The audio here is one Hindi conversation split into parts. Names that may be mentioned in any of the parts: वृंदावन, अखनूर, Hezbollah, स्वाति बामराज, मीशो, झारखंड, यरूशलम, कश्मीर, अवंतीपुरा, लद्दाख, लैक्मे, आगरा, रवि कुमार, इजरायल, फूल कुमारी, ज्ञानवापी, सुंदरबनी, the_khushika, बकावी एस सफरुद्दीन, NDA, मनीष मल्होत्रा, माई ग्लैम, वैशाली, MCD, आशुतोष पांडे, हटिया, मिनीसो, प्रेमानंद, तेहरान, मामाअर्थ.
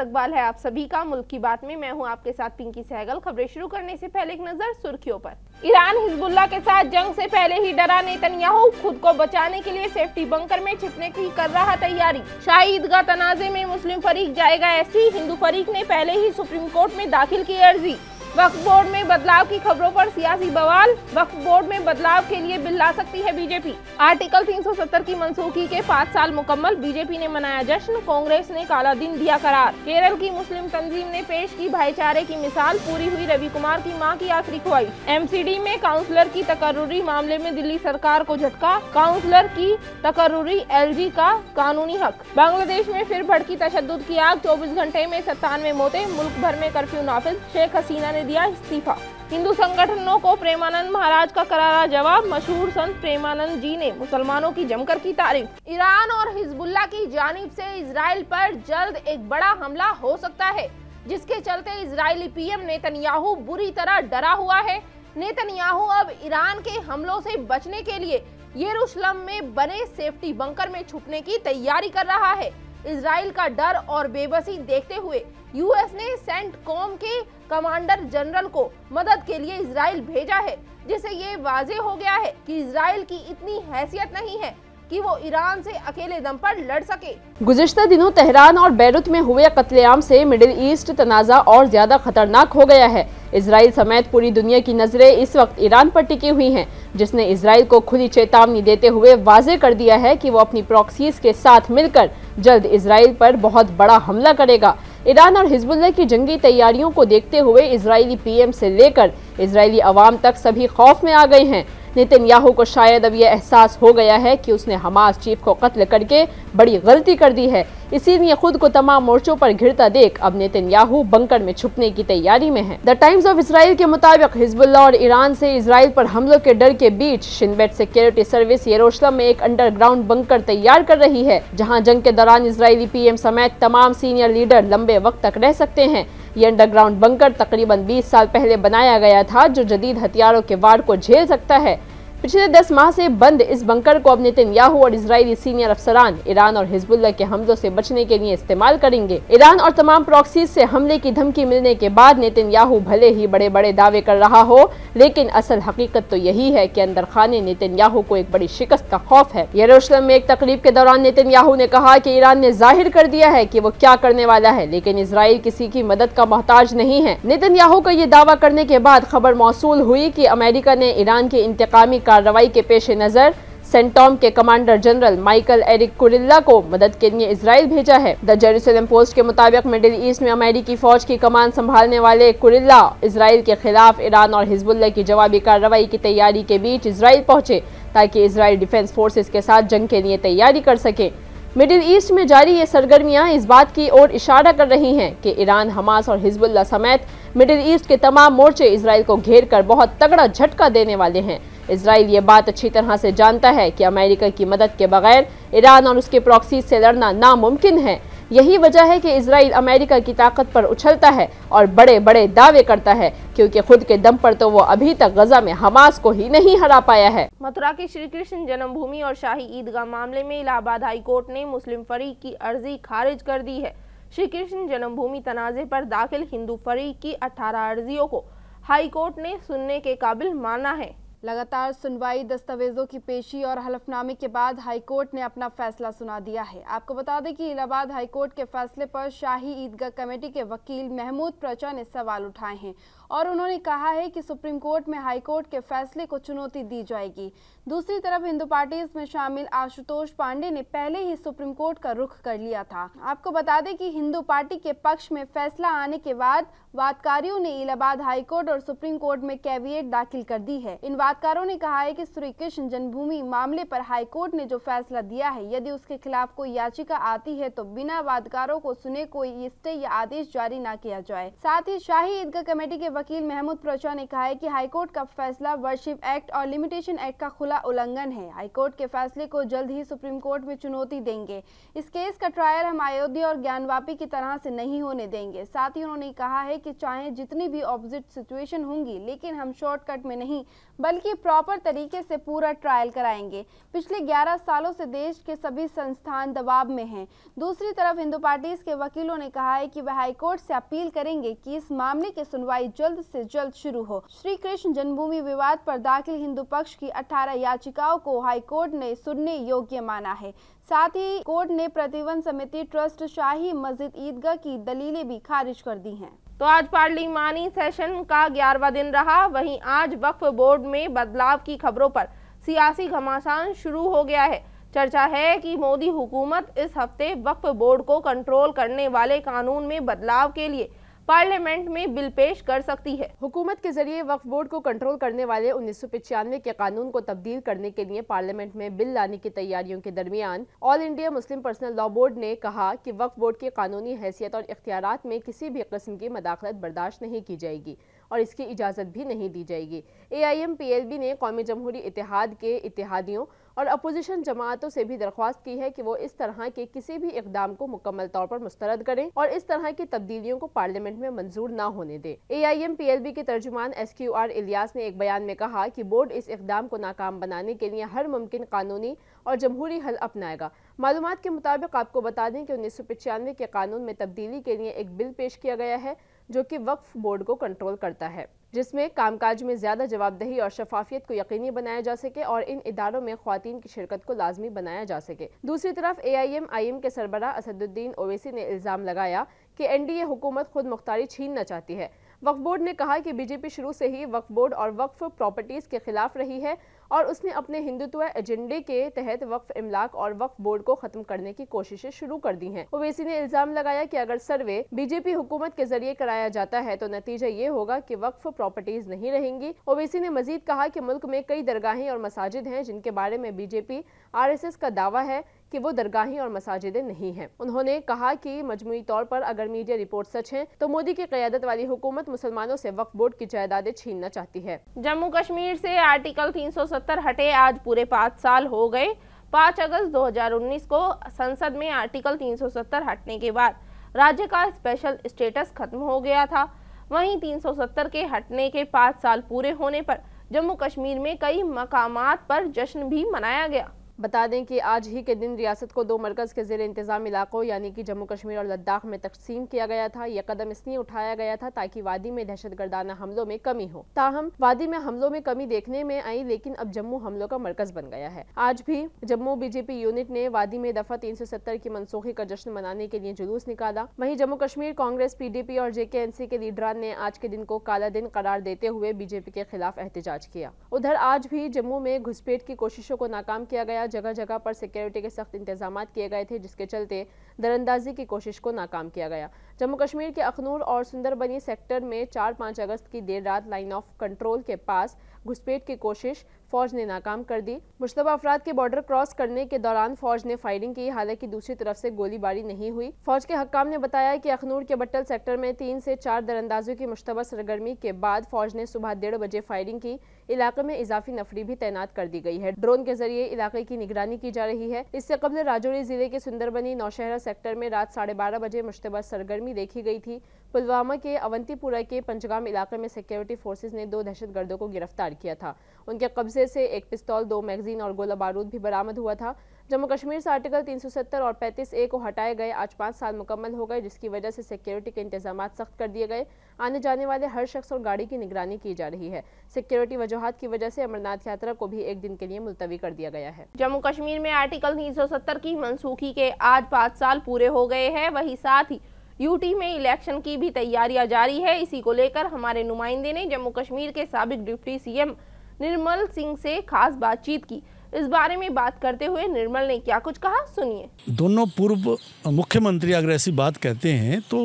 इस्तकबाल है आप सभी का मुल्क की बात में। मैं हूं आपके साथ पिंकी सैगल। खबरें शुरू करने से पहले एक नजर सुर्खियों पर। ईरान हिजबुल्ला के साथ जंग से पहले ही डरा नेतन्याहू, खुद को बचाने के लिए सेफ्टी बंकर में छिपने की कर रहा तैयारी। शाही ईदगाह तनाजे में मुस्लिम फरीक जाएगा ऐसी, हिंदू फरीक ने पहले ही सुप्रीम कोर्ट में दाखिल की अर्जी। वक्फ बोर्ड में बदलाव की खबरों पर सियासी बवाल, वक्फ बोर्ड में बदलाव के लिए बिल ला सकती है बीजेपी। आर्टिकल 370 की मंसूखी के 5 साल मुकम्मल, बीजेपी ने मनाया जश्न, कांग्रेस ने काला दिन दिया करार। केरल की मुस्लिम तंजीम ने पेश की भाईचारे की मिसाल, पूरी हुई रवि कुमार की मां की आखिरी ख्वाहिश। MCD में काउंसलर की तकर्रुरी मामले में दिल्ली सरकार को झटका, काउंसलर की तकर्रुरी LG का कानूनी हक। बांग्लादेश में फिर भड़की तशद्दुद की आग, 24 घंटे में 97 मौतें, मुल्क भर में कर्फ्यू नाफिज, शेख हसीना दिया इस्तीफा। हिंदू संगठनों को प्रेमानंद महाराज का करारा जवाब, मशहूर संत प्रेमानंद जी ने मुसलमानों की जमकर की तारीफ। ईरान और हिजबुल्ला की जानिब से इजरायल पर जल्द एक बड़ा हमला हो सकता है, जिसके चलते इजरायली PM नेतन्याहू बुरी तरह डरा हुआ है। नेतन्याहू अब ईरान के हमलों से बचने के लिए यरूशलम में बने सेफ्टी बंकर में छुपने की तैयारी कर रहा है। इजरायल का डर और बेबसी देखते हुए US ने सेंटकॉम के कमांडर जनरल को मदद के लिए इजरायल भेजा है, जिससे ये वाजह हो गया है कि इजरायल की इतनी हैसियत नहीं है कि वो ईरान से अकेले दम पर लड़ सके। गुज़िश्ता दिनों तेहरान और बैरुत में हुए कत्लेआम से मिडिल ईस्ट तनाज़ा और ज्यादा खतरनाक हो गया है। इजरायल समेत पूरी दुनिया की नजरें इस वक्त ईरान पर टिकी हुई हैं, जिसने इजरायल को खुली चेतावनी देते हुए वाज़ेह कर दिया है कि वो अपनी प्रॉक्सीज के साथ मिलकर जल्द इजरायल पर बहुत बड़ा हमला करेगा। ईरान और हिजबुल्लाह की जंगी तैयारियों को देखते हुए इजरायली PM से लेकर इजरायली अवाम तक सभी खौफ में आ गए हैं। नेतन्याहू को शायद अब यह एहसास हो गया है कि उसने हमास चीफ को कत्ल करके बड़ी गलती कर दी है, इसीलिए खुद को तमाम मोर्चों पर घिरता देख अब नेतन्याहू बंकर में छुपने की तैयारी में है। द टाइम्स ऑफ इजराइल के मुताबिक हिजबुल्लाह और ईरान से इजराइल पर हमलों के डर के बीच शिनबेट सिक्योरिटी सर्विस यरूशलम में एक अंडरग्राउंड बंकर तैयार कर रही है, जहाँ जंग के दौरान इजरायली PM समेत तमाम सीनियर लीडर लंबे वक्त तक रह सकते हैं। ये अंडरग्राउंड बंकर तकरीबन 20 साल पहले बनाया गया था, जो जदीद हथियारों के वार को झेल सकता है। पिछले 10 माह से बंद इस बंकर को अब नेतन्याहू और इजरायली सीनियर अफसरान ईरान और हिजबुल्लाह के हमलों से बचने के लिए इस्तेमाल करेंगे। ईरान और तमाम प्रॉक्सीज से हमले की धमकी मिलने के बाद नेतन्याहू भले ही बड़े बड़े दावे कर रहा हो, लेकिन असल हकीकत तो यही है कि अंदर खाने नेतन्याहू को एक बड़ी शिकस्त का खौफ है। यरूशलेम में एक तकरीब के दौरान नेतन्याहू ने कहा कि ईरान ने जाहिर कर दिया है कि वो क्या करने वाला है, लेकिन इजरायल किसी की मदद का मोहताज नहीं है। नेतन्याहू का ये दावा करने के बाद खबर मौसूल हुई कि अमेरिका ने ईरान के इंतकामी कार्रवाई के पेश नजर सेंटकॉम के commander general Michael Erik Kurilla को मदद के लिए इजरायल भेजा है। द जेरूसलम पोस्ट के मुताबिक मिडिल ईस्ट में अमेरिकी फौज की कमान संभालने वाले कुरिल्ला इजरायल के खिलाफ ईरान और हिजबुल्लाह की जवाबी कार्रवाई की तैयारी के बीच इजरायल पहुंचे, ताकि इजरायल डिफेंस फोर्सेस के साथ जंग के लिए तैयारी कर सके। मिडिल ईस्ट में जारी ये सरगर्मियां इस बात की ओर इशारा कर रही हैं कि ईरान, हमास और हिजबुल्लाह समेत मिडिल ईस्ट के तमाम मोर्चे इजरायल को घेर कर बहुत तगड़ा झटका देने वाले हैं। इजरायल ये बात अच्छी तरह से जानता है कि अमेरिका की मदद के बगैर ईरान और उसके प्रॉक्सीज से लड़ना नामुमकिन है। यही वजह है कि इजरायल अमेरिका की ताकत पर उछलता है और बड़े बड़े दावे करता है, क्योंकि खुद के दम पर तो वो अभी तक गजा में हमास को ही नहीं हरा पाया है। मथुरा के श्री कृष्ण जन्मभूमि और शाही ईदगाह मामले में इलाहाबाद हाई कोर्ट ने मुस्लिम फरीक की अर्जी खारिज कर दी है। श्री कृष्ण जन्मभूमि तनाजे पर दाखिल हिंदू फरीक की 18 अर्जियों को हाई कोर्ट ने सुनने के काबिल माना है। लगातार सुनवाई, दस्तावेजों की पेशी और हलफनामे के बाद हाईकोर्ट ने अपना फैसला सुना दिया है। आपको बता दें कि इलाहाबाद हाईकोर्ट के फैसले पर शाही ईदगाह कमेटी के वकील महमूद प्रचा ने सवाल उठाए हैं और उन्होंने कहा है कि सुप्रीम कोर्ट में हाईकोर्ट के फैसले को चुनौती दी जाएगी। दूसरी तरफ हिंदू पार्टी में शामिल आशुतोष पांडे ने पहले ही सुप्रीम कोर्ट का रुख कर लिया था। आपको बता दें कि हिंदू पार्टी के पक्ष में फैसला आने के बाद वादकारियों ने इलाहाबाद हाईकोर्ट और सुप्रीम कोर्ट में कैविएट दाखिल कर दी है। इन वादकारों ने कहा है कि श्री कृष्ण जन्मभूमि मामले पर हाईकोर्ट ने जो फैसला दिया है, यदि उसके खिलाफ कोई याचिका आती है तो बिना वादकारों को सुने कोई स्टे या आदेश जारी न किया जाए। साथ ही शाही ईदगाह कमेटी के वकील महमूद प्रोचा ने कहा है कि हाईकोर्ट का फैसला वर्शिप एक्ट और लिमिटेशन एक्ट का खुला उल्लंघन है। हाईकोर्ट के फैसले को जल्द ही सुप्रीम कोर्ट में चुनौती देंगे। इस केस का ट्रायल हम अयोध्या और ज्ञानवापी की तरह से नहीं होने देंगे। साथ ही उन्होंने कहा है कि चाहे जितनी भी ऑपोजिट सिचुएशन होंगी, लेकिन हम शॉर्टकट में नहीं बल्कि प्रॉपर तरीके से पूरा ट्रायल कराएंगे। पिछले 11 सालों से देश के सभी संस्थान दबाव में हैं। दूसरी तरफ हिंदू पार्टीज के वकीलों ने कहा है कि वह हाईकोर्ट से अपील करेंगे कि इस मामले की सुनवाई जल्द से जल्द शुरू हो। श्री कृष्ण जन्मभूमि विवाद पर दाखिल हिंदू पक्ष की 18 याचिकाओं को हाईकोर्ट ने सुनने योग्य माना है। साथ ही कोर्ट ने प्रतिबंध समिति ट्रस्ट शाही मस्जिद ईदगाह की दलीलें भी खारिज कर दी हैं। तो आज पार्लिमानी सेशन का 11वां दिन रहा। वहीं आज वक्फ बोर्ड में बदलाव की खबरों पर सियासी घमासान शुरू हो गया है। चर्चा है कि मोदी हुकूमत इस हफ्ते वक्फ बोर्ड को कंट्रोल करने वाले कानून में बदलाव के लिए पार्लियामेंट में बिल पेश कर सकती है। हुकूमत के जरिए वक्फ बोर्ड को कंट्रोल करने वाले 1995 के कानून को तब्दील करने के लिए पार्लियामेंट में बिल लाने की तैयारियों के दरमियान All India Muslim Personal Law Board ने कहा कि वक्फ बोर्ड की कानूनी हैसियत और इख्तियारात में किसी भी किस्म की मदाखलत बर्दाश्त नहीं की जाएगी और इसकी इजाज़त भी नहीं दी जाएगी। AIM PLB ने कौमी जमहूरी इतिहाद के इतिहादियों और अपोजिशन जमातों से भी दरख्वास्त की है कि वो इस तरह के किसी भी इकदाम को मुकम्मल तौर पर मुस्तरद करें और इस तरह की तब्दीलियों को पार्लियामेंट में मंजूर ना होने दें। AIM PLB के तर्जुमान SQR इलियास ने एक बयान में कहा कि बोर्ड इस इकदाम को नाकाम बनाने के लिए हर मुमकिन कानूनी और जमहूरी हल अपनाएगा। मालूमात के मुताबिक आपको बता दें कि 1995 के कानून में तब्दीली के लिए एक बिल पेश किया गया है जो कि वक्फ बोर्ड को कंट्रोल करता है, जिसमें कामकाज में ज़्यादा जवाबदेही और शफाफियत को यकीनी बनाया जा सके और इन इदारों में ख्वातीन की शिरकत को लाजमी बनाया जा सके। दूसरी तरफ AIM-IM के सरबराह असदुद्दीन ओवैसी ने इल्ज़ाम लगाया कि NDA हुकूमत खुद मुख्तारी छीनना चाहती है। वक्फ बोर्ड ने कहा कि BJP शुरू से ही वक्फ बोर्ड और वक्फ प्रॉपर्टीज़ के खिलाफ रही है और उसने अपने हिंदुत्व एजेंडे के तहत वक्फ इमलाक और वक्फ बोर्ड को खत्म करने की कोशिशें शुरू कर दी हैं। ओवैसी ने इल्ज़ाम लगाया कि अगर सर्वे BJP हुकूमत के जरिए कराया जाता है तो नतीजा ये होगा कि वक्फ प्रॉपर्टीज नहीं रहेंगी। ओवैसी ने मजीद कहा कि मुल्क में कई दरगाहें और मसाजिद हैं जिनके बारे में BJP RSS का दावा है कि वो दरगाहें और मसाजिदें नहीं हैं। उन्होंने कहा कि मजमूई तौर पर अगर मीडिया रिपोर्ट सच हैं तो मोदी की क़यादत वाली हुकूमत मुसलमानों से वक्फ बोर्ड की जायदादें छीनना चाहती है। जम्मू कश्मीर से आर्टिकल 370 हटे आज पूरे 5 साल हो गए। 5 अगस्त 2019 को संसद में आर्टिकल 370 हटने के बाद राज्य का स्पेशल स्टेटस खत्म हो गया था। वहीं 370 के हटने के 5 साल पूरे होने पर जम्मू कश्मीर में कई मकामात पर जश्न भी मनाया गया। बता दें कि आज ही के दिन रियासत को 2 मरकज़ के ज़ेरे इंतज़ाम इलाक़ों यानी कि जम्मू कश्मीर और लद्दाख में तकसीम किया गया था। यह कदम इसलिए उठाया गया था ताकि वादी में दहशतगर्दाना हमलों में कमी हो। ताहम वादी में हमलों में कमी देखने में आई, लेकिन अब जम्मू हमलों का मरकज़ बन गया है। आज भी जम्मू BJP यूनिट ने वादी में दफ़ा 370 की मनसूखी का जश्न मनाने के लिए जुलूस निकाला। वहीं जम्मू कश्मीर कांग्रेस, PDP और JKNC के लीडरान ने आज के दिन को काला दिन करार देते हुए BJP के खिलाफ एहतजाज किया। उधर आज भी जम्मू में घुसपैठ की कोशिशों को नाकाम किया गया। जगह जगह पर सिक्योरिटी के सख्त इंतजाम किए गए थे जिसके चलते दरअंदाजी की कोशिश को नाकाम किया गया। जम्मू कश्मीर के अखनूर और सुंदरबनी सेक्टर में 4-5 अगस्त की देर रात लाइन ऑफ कंट्रोल के पास घुसपैठ की कोशिश फौज ने नाकाम कर दी। मुश्तबा अफराद के बॉर्डर क्रॉस करने के दौरान फौज ने फायरिंग की, हालांकि दूसरी तरफ से गोलीबारी नहीं हुई। फौज के हक्काम ने बताया कि अखनूर के बट्टल सेक्टर में 3 से 4 दरअंदाजों की मुश्तबा सरगर्मी के बाद फौज ने सुबह 1:30 बजे फायरिंग की। इलाके में इजाफी नफरी भी तैनात कर दी गई है। ड्रोन के जरिए इलाके की निगरानी की जा रही है। इससे कब्ल राजोरी जिले के सुंदरबनी नौशहरा सेक्टर में रात 12:30 बजे मुश्तबा सरगर्मी देखी गई थी। पुलवामा के अवंतीपुरा के पंचगाम इलाके में सिक्योरिटी फोर्सेज ने 2 दहशतगर्दों को गिरफ्तार किया था। उनके कब्जे से एक पिस्तौल, 2 मैगजीन और गोला बारूद भी बरामद हुआ था। जम्मू कश्मीर से आर्टिकल 370 और 35A को हटाए गए आज 5 साल मुकम्मल हो गए, जिसकी वजह से सिक्योरिटी के इंतजाम सख्त कर दिए गए। आने जाने वाले हर शख्स और गाड़ी की निगरानी की जा रही है। सिक्योरिटी वजूहत की वजह से अमरनाथ यात्रा को भी एक दिन के लिए मुलतवी कर दिया गया है। जम्मू कश्मीर में आर्टिकल 370 की मनसूखी के आज 5 साल पूरे हो गए हैं। वही साथ ही UT में इलेक्शन की भी तैयारियां जारी है। इसी को लेकर हमारे नुमाइंदे ने जम्मू कश्मीर के साबिक डिप्टी CM निर्मल सिंह से खास बातचीत की। इस बारे में बात करते हुए निर्मल ने क्या कुछ कहा, सुनिए। दोनों पूर्व मुख्यमंत्री अगर ऐसी बात कहते हैं तो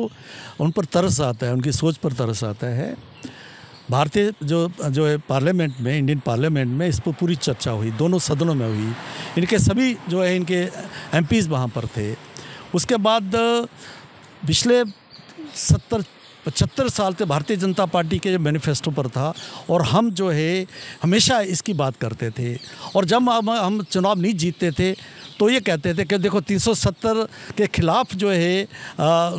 उन पर तरस आता है, उनकी सोच पर तरस आता है। भारतीय जो है पार्लियामेंट में, इंडियन पार्लियामेंट में इस पर पूरी चर्चा हुई, दोनों सदनों में हुई। इनके सभी जो है इनके MPs वहाँ पर थे। उसके बाद पिछले 70 75 साल से भारतीय जनता पार्टी के मैनिफेस्टो पर था और हम जो है हमेशा इसकी बात करते थे। और जब हम चुनाव नहीं जीतते थे तो ये कहते थे कि देखो 370 के खिलाफ जो है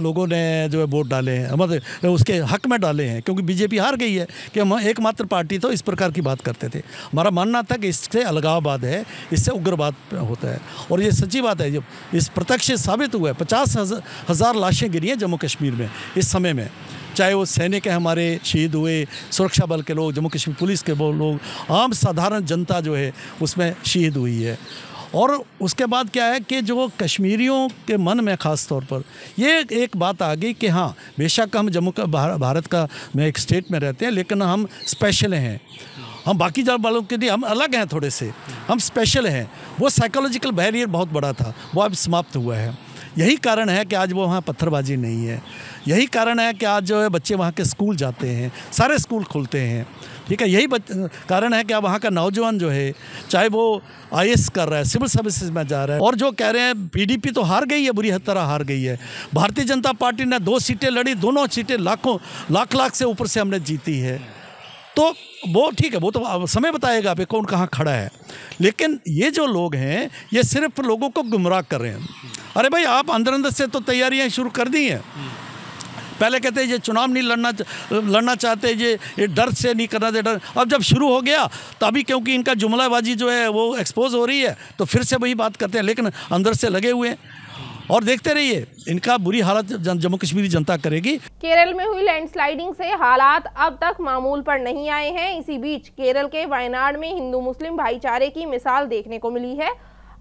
लोगों ने जो है वोट डाले हैं, मतलब उसके हक में डाले हैं क्योंकि बीजेपी हार गई है कि हम एकमात्र पार्टी, तो इस प्रकार की बात करते थे। हमारा मानना था कि इससे अलगाववाद है, इससे उग्रवाद होता है और ये सच्ची बात है। जब इस प्रत्यक्ष साबित हुआ है 50,000 लाशें गिरी हैं जम्मू कश्मीर में इस समय में, चाहे वो सैनिक हमारे शहीद हुए, सुरक्षा बल के लोग, जम्मू कश्मीर पुलिस के लोग, आम साधारण जनता जो है उसमें शहीद हुई है। और उसके बाद क्या है कि जो कश्मीरियों के मन में ख़ास तौर पर ये एक बात आ गई कि हाँ बेशक हम जम्मू का भारत का में एक स्टेट में रहते हैं लेकिन हम स्पेशल हैं, हम बाकी जात वालों के लिए हम अलग हैं, थोड़े से हम स्पेशल हैं। वो साइकोलॉजिकल बैरियर बहुत बड़ा था, वो अब समाप्त हुआ है। यही कारण है कि आज वो वहाँ पत्थरबाजी नहीं है, यही कारण है कि आज जो है बच्चे वहाँ के स्कूल जाते हैं, सारे स्कूल खुलते हैं, ठीक है। यही कारण है कि अब वहाँ का नौजवान जो है चाहे वो IAS कर रहा है, सिविल सर्विसेज में जा रहा है। और जो कह रहे हैं PDP तो हार गई है, बुरी तरह हार गई है। भारतीय जनता पार्टी ने 2 सीटें लड़ी, दोनों सीटें लाख से ऊपर से हमने जीती है, तो वो ठीक है, वो तो समय बताएगा पे कौन कहाँ खड़ा है। लेकिन ये जो लोग हैं ये सिर्फ लोगों को गुमराह कर रहे हैं। अरे भाई आप अंदर अंदर से तो तैयारियां शुरू कर दी हैं, पहले कहते हैं ये चुनाव नहीं लड़ना चाहते, ये डर से नहीं करना चाहिए, अब जब शुरू हो गया तो अभी क्योंकि इनका जुमलाबाजी जो है वो एक्सपोज हो रही है तो फिर से वही बात करते हैं, लेकिन अंदर से लगे हुए हैं। और देखते रहिए इनका बुरी हालत जम्मू कश्मीरी जनता करेगी। केरल में हुई लैंडस्लाइडिंग से हालात अब तक मामूल पर नहीं आए हैं। इसी बीच केरल के वायनाड में हिंदू मुस्लिम भाईचारे की मिसाल देखने को मिली है।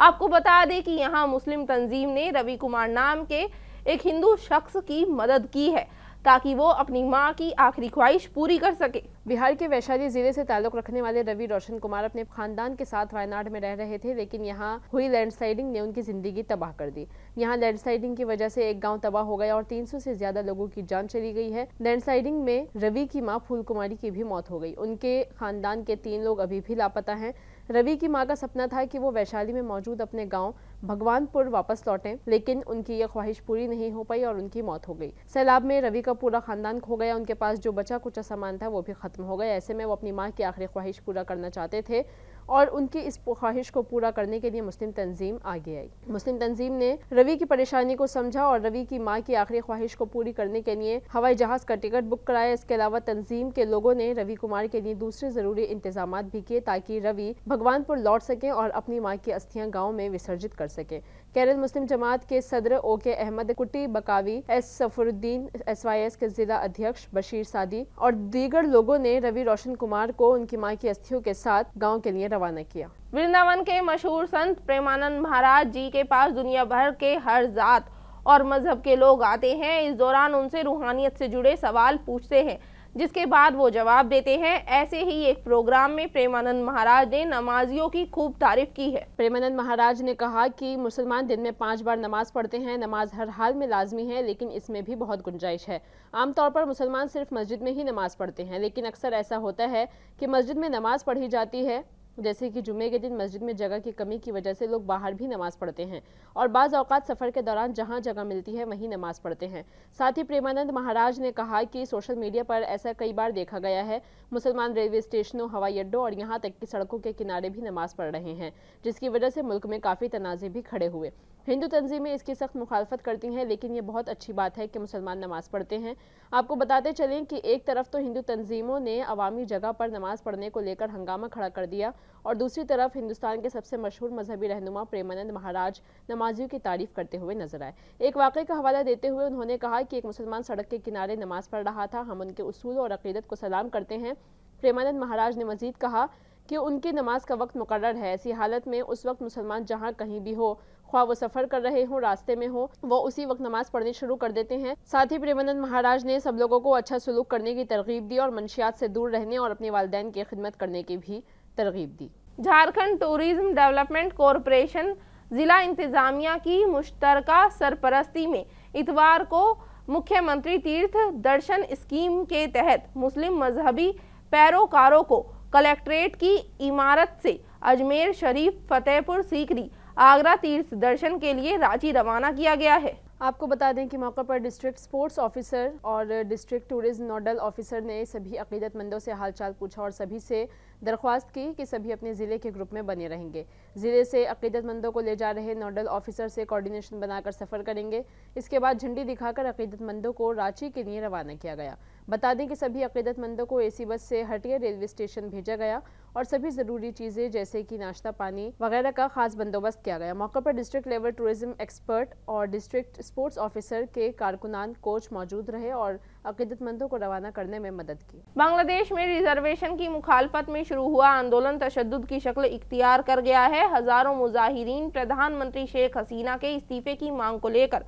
आपको बता दें कि यहाँ मुस्लिम तंजीम ने रवि कुमार नाम के एक हिंदू शख्स की मदद की है ताकि वो अपनी माँ की आखिरी ख्वाहिश पूरी कर सके। बिहार के वैशाली जिले से ताल्लुक़ रखने वाले रवि रोशन कुमार अपने खानदान के साथ वायनाड में रह रहे थे, लेकिन यहाँ हुई लैंडस्लाइडिंग ने उनकी ज़िंदगी तबाह कर दी। यहाँ लैंडस्लाइडिंग की वजह से एक गांव तबाह हो गया और 300 से ज़्यादा लोगों की जान चली गई है। लैंडस्लाइडिंग में रवि की माँ फूल कुमारी की भी मौत हो गई। उनके खानदान के 3 लोग अभी भी लापता हैं। रवि की मां का सपना था कि वो वैशाली में मौजूद अपने गांव भगवानपुर वापस लौटें, लेकिन उनकी यह ख्वाहिश पूरी नहीं हो पाई और उनकी मौत हो गई। सैलाब में रवि का पूरा खानदान खो गया, उनके पास जो बचा कुचा सामान था वो भी खत्म हो गया। ऐसे में वो अपनी मां की आखिरी ख्वाहिश पूरा करना चाहते थे और उनकी इस ख्वाहिश को पूरा करने के लिए मुस्लिम तंजीम आगे आई। मुस्लिम तंजीम ने रवि की परेशानी को समझा और रवि की मां की आखिरी ख्वाहिश को पूरी करने के लिए हवाई जहाज का टिकट बुक कराया। इसके अलावा तंजीम के लोगों ने रवि कुमार के लिए दूसरे जरूरी इंतजाम भी किए ताकि रवि भगवानपुर लौट सकें और अपनी मां की अस्थियां गाँव में विसर्जित कर सकें। केरल मुस्लिम जमात के सदर okay Ahmad Kutty बकावी, एस सफरुद्दीन SYS के जिला अध्यक्ष बशीर सादी और दीगर लोगों ने रवि रोशन कुमार को उनकी मां की अस्थियों के साथ गाँव के लिए रवाना किया। वृंदावन के मशहूर संत प्रेमानंद महाराज जी के पास दुनिया भर के हर जात और मजहब के लोग आते हैं। इस दौरान उनसे रूहानियत से जुड़े सवाल पूछते हैं जिसके बाद वो जवाब देते हैं। ऐसे ही एक प्रोग्राम में प्रेमानंद महाराज ने नमाजियों की खूब तारीफ की है। प्रेमानंद महाराज ने कहा कि मुसलमान दिन में 5 बार नमाज पढ़ते हैं, नमाज हर हाल में लाजमी है लेकिन इसमें भी बहुत गुंजाइश है। आमतौर पर मुसलमान सिर्फ मस्जिद में ही नमाज पढ़ते हैं, लेकिन अक्सर ऐसा होता है कि मस्जिद में नमाज पढ़ी जाती है, जैसे कि जुम्मे के दिन मस्जिद में जगह की कमी की वजह से लोग बाहर भी नमाज पढ़ते हैं और बाज़ औक़ात सफ़र के दौरान जहां जगह मिलती है वहीं नमाज पढ़ते हैं। साथ ही प्रेमानंद महाराज ने कहा कि सोशल मीडिया पर ऐसा कई बार देखा गया है, मुसलमान रेलवे स्टेशनों, हवाई अड्डों और यहां तक कि सड़कों के किनारे भी नमाज पढ़ रहे हैं, जिसकी वजह से मुल्क में काफ़ी तनाज़े भी खड़े हुए। हिंदू तंजीमें इसकी सख्त मुखालफत करती हैं, लेकिन ये बहुत अच्छी बात है कि मुसलमान नमाज पढ़ते हैं। आपको बताते चलें कि एक तरफ तो हिंदू तंजीमों ने अवामी जगह पर नमाज पढ़ने को लेकर हंगामा खड़ा कर दिया और दूसरी तरफ हिंदुस्तान के सबसे मशहूर मजहबी रहनुमा प्रेमानंद महाराज नमाजियों की तारीफ करते हुए नजर आए। एक वाक़े का हवाला देते हुए उन्होंने कहा कि एक मुसलमान सड़क के किनारे नमाज पढ़ रहा था, हम उनके उसूल और अक़ीदत को सलाम करते हैं। प्रेमानंद महाराज ने मजीद कहा कि उनकी नमाज का वक्त मुकर्रर है, ऐसी हालत में उस वक्त मुसलमान जहाँ कहीं भी हो, ख्वाह वो सफ़र कर रहे हों, रास्ते में हो, वो उसी वक्त नमाज पढ़नी शुरू कर देते हैं। साथ ही प्रेमानंद महाराज ने सब लोगों को अच्छा सलूक करने की तरगीब दी और मंशियात से दूर रहने और अपने वालिदैन की खिदमत करने की भी तरगीब दी। झारखंड टूरिज्म डेवलपमेंट कॉरपोरेशन जिला इंतजामिया की मुश्तरका सरपरस्ती में इतवार को मुख्यमंत्री तीर्थ दर्शन स्कीम के तहत मुस्लिम मजहबी पैरोकारों को कलेक्ट्रेट की इमारत से अजमेर शरीफ, फतेहपुर सीकरी, आगरा तीर्थ दर्शन के लिए रांची रवाना किया गया है। आपको बता दें कि मौके पर डिस्ट्रिक्ट स्पोर्ट्स ऑफिसर और डिस्ट्रिक्ट टूरिज्म नोडल ऑफिसर ने सभी अकीदतमंदों से हालचाल पूछा और सभी से दरख्वास्त की कि सभी अपने ज़िले के ग्रुप में बने रहेंगे। ज़िले से अकीदतमंदों को ले जा रहे नोडल ऑफिसर से कोऑर्डिनेशन बनाकर सफ़र करेंगे। इसके बाद झंडी दिखाकर अकीदतमंदों को रांची के लिए रवाना किया गया। बता दें कि सभी अकीदतमंदों को एसी बस से हटिया रेलवे स्टेशन भेजा गया और सभी ज़रूरी चीज़ें जैसे कि नाश्ता पानी वगैरह का खास बंदोबस्त किया गया। मौके पर डिस्ट्रिक्ट लेवल टूरिज्म एक्सपर्ट और डिस्ट्रिक्ट स्पोर्ट्स ऑफिसर के कारकुनान कोच मौजूद रहे और अकीदतमंदों को रवाना करने में मदद की। बांग्लादेश में रिजर्वेशन की मुखालफत में शुरू हुआ आंदोलन तशद्दुद की शक्ल इख्तियार कर गया है। हजारों मुजाहिरीन प्रधानमंत्री शेख हसीना के इस्तीफे की मांग को लेकर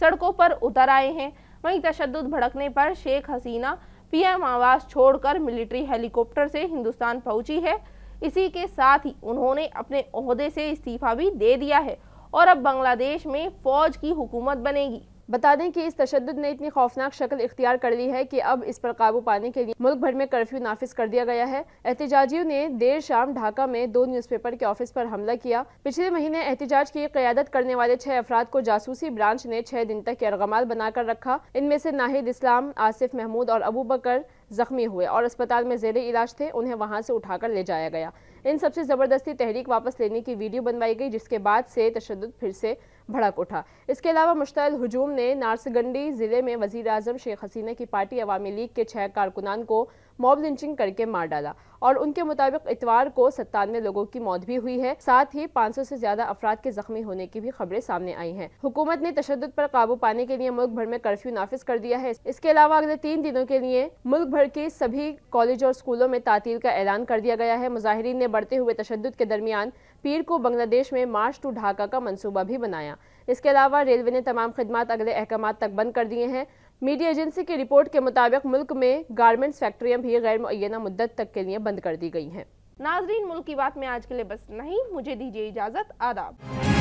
सड़कों पर उतर आए हैं। वहीं तशद्दुद भड़कने पर शेख हसीना पीएम आवास छोड़कर मिलिट्री हेलीकॉप्टर से हिंदुस्तान पहुंची है। इसी के साथ ही उन्होंने अपने ओहदे से इस्तीफा भी दे दिया है और अब बांग्लादेश में फौज की हुकूमत बनेगी। बता दें कि इस तशद्दुद ने इतनी खौफनाक शक्ल इख्तियार कर ली है कि अब इस पर काबू पाने के लिए मुल्क भर में कर्फ्यू नाफिज कर दिया गया है। एहतजाजियों ने देर शाम ढाका में 2 न्यूज़पेपर के ऑफिस पर हमला किया। पिछले महीने एहतजाज की क़यादत करने वाले 6 अफराद को जासूसी ब्रांच ने 6 दिन तक यरगमाल बनाकर रखा। इनमें से नाहिद इस्लाम, आसिफ महमूद और अबू बकर जख्मी हुए और अस्पताल में जेरे इलाज थे। उन्हें वहां से उठाकर ले जाया गया। इन सबसे ज़बरदस्ती तहरीक वापस लेने की वीडियो बनवाई गई, जिसके बाद से तशद्दुद फिर से भड़क उठा। इसके अलावा मुश्तइल हुजूम ने नारसगंडी ज़िले में वज़ीर आज़म शेख हसीना की पार्टी अवामी लीग के 6 कारकुनान को मॉब लिंचिंग करके मार डाला और उनके मुताबिक इतवार को 97 लोगों की मौत भी हुई है। साथ ही 500 से ज्यादा अफराद के जख्मी होने की भी खबरें सामने आई हैं। हुकूमत ने तशद्दुद पर काबू पाने के लिए मुल्क भर में कर्फ्यू नाफिज कर दिया है। इसके अलावा अगले 3 दिनों के लिए मुल्क भर के सभी कॉलेज और स्कूलों में तातील का ऐलान कर दिया गया है। मुजाहिरीन ने बढ़ते हुए तशद्दुद के दरमियान पीर को बांग्लादेश में मार्च टू ढाका का मंसूबा भी बनाया। इसके अलावा रेलवे ने तमाम खिदमात अगले अहकाम तक बंद कर दिए हैं। मीडिया एजेंसी की रिपोर्ट के मुताबिक मुल्क में गारमेंट्स फैक्ट्रियां भी गैर मुअय्यना मुद्दत तक के लिए बंद कर दी गई हैं। नाज़रीन, मुल्क की बात में आज के लिए बस नहीं, मुझे दीजिए इजाज़त। आदाब।